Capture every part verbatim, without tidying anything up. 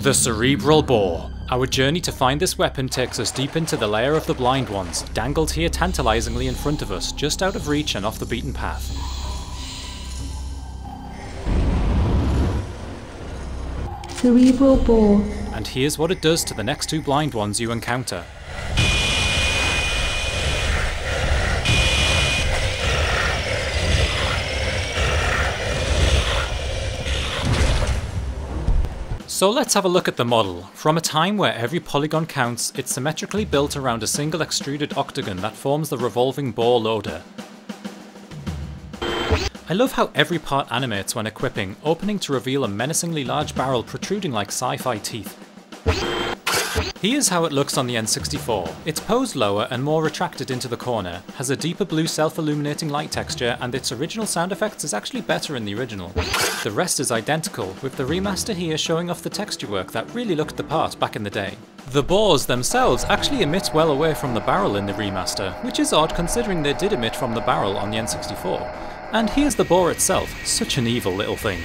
The Cerebral Bore. Our journey to find this weapon takes us deep into the lair of the Blind Ones, dangled here tantalizingly in front of us, just out of reach and off the beaten path. Cerebral Bore. And here's what it does to the next two Blind Ones you encounter. So let's have a look at the model. From a time where every polygon counts, it's symmetrically built around a single extruded octagon that forms the revolving bore loader. I love how every part animates when equipping, opening to reveal a menacingly large barrel protruding like sci-fi teeth. Here's how it looks on the N sixty-four. It's posed lower and more retracted into the corner, has a deeper blue self-illuminating light texture, and its original sound effects is actually better in the original. The rest is identical, with the remaster here showing off the texture work that really looked the part back in the day. The bores themselves actually emit well away from the barrel in the remaster, which is odd considering they did emit from the barrel on the N sixty-four. And here's the bore itself, such an evil little thing.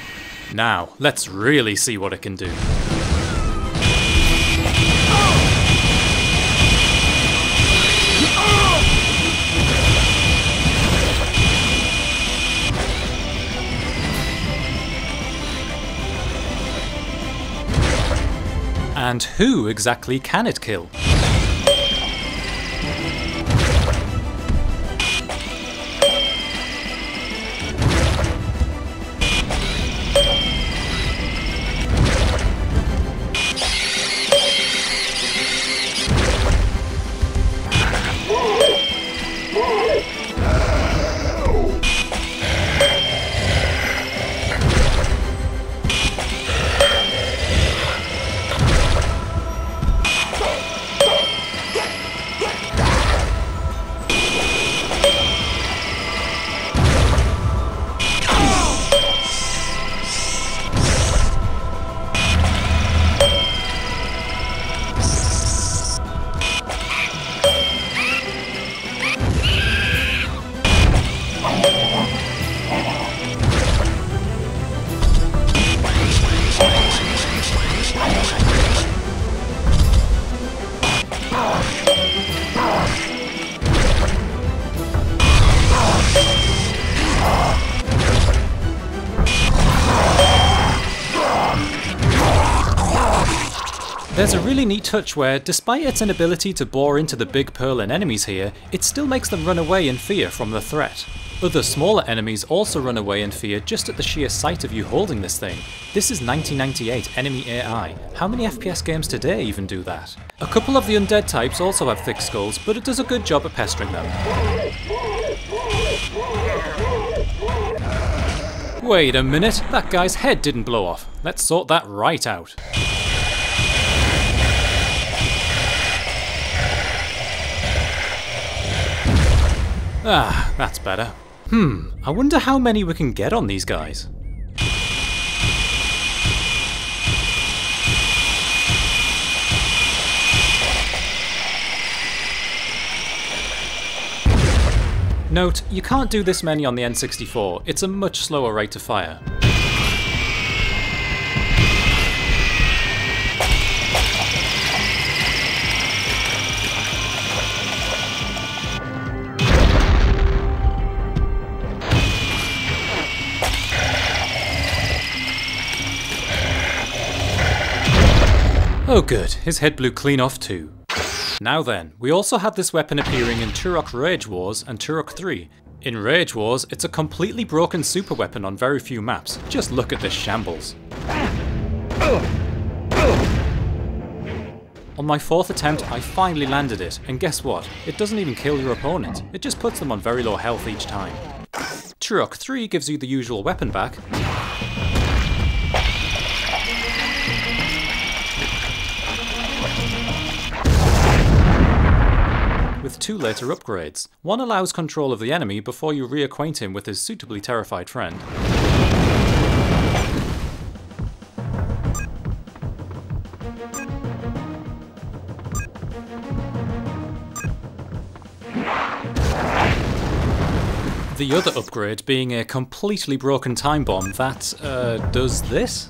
Now, let's really see what it can do. And who exactly can it kill? There's a really neat touch where, despite its inability to bore into the big pearl in enemies here, it still makes them run away in fear from the threat. Other smaller enemies also run away in fear just at the sheer sight of you holding this thing. This is nineteen ninety-eight enemy A I. How many F P S games today even do that? A couple of the undead types also have thick skulls, but it does a good job at pestering them. Wait a minute, that guy's head didn't blow off. Let's sort that right out. Ah, that's better. Hmm, I wonder how many we can get on these guys. Note, you can't do this many on the N sixty-four, it's a much slower rate of fire. Oh good, his head blew clean off too. Now then, we also had this weapon appearing in Turok Rage Wars and Turok three. In Rage Wars, it's a completely broken super weapon on very few maps. Just look at this shambles. On my fourth attempt, I finally landed it, and guess what? It doesn't even kill your opponent, it just puts them on very low health each time. Turok three gives you the usual weapon back, with two later upgrades. One allows control of the enemy before you reacquaint him with his suitably terrified friend. The other upgrade being a completely broken time bomb that, uh, does this?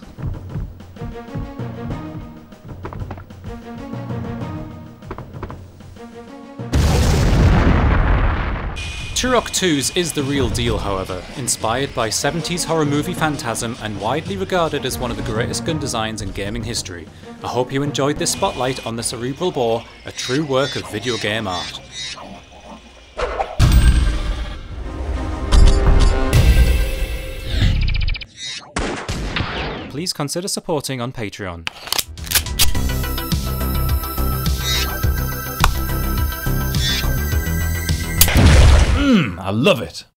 Turok two's is the real deal, however, inspired by seventies horror movie Phantasm and widely regarded as one of the greatest gun designs in gaming history. I hope you enjoyed this spotlight on the Cerebral Bore, a true work of video game art. Please consider supporting on Patreon. Mmm, I love it!